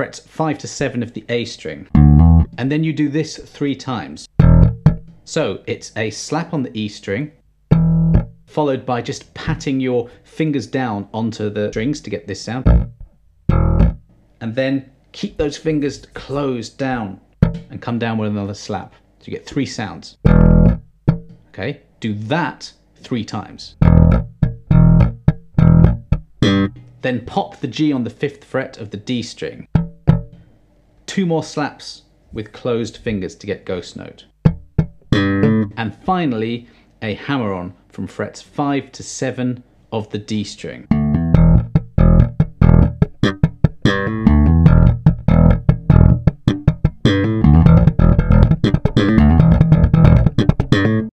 frets 5 to 7 of the A string. And then you do this 3 times. So it's a slap on the E string, followed by just patting your fingers down onto the strings to get this sound. And then keep those fingers closed down and come down with another slap. So you get 3 sounds. Okay, do that 3 times. Then pop the G on the 5th fret of the D string. 2 more slaps with closed fingers to get ghost note. And finally, a hammer-on from frets 5 to 7 of the D string.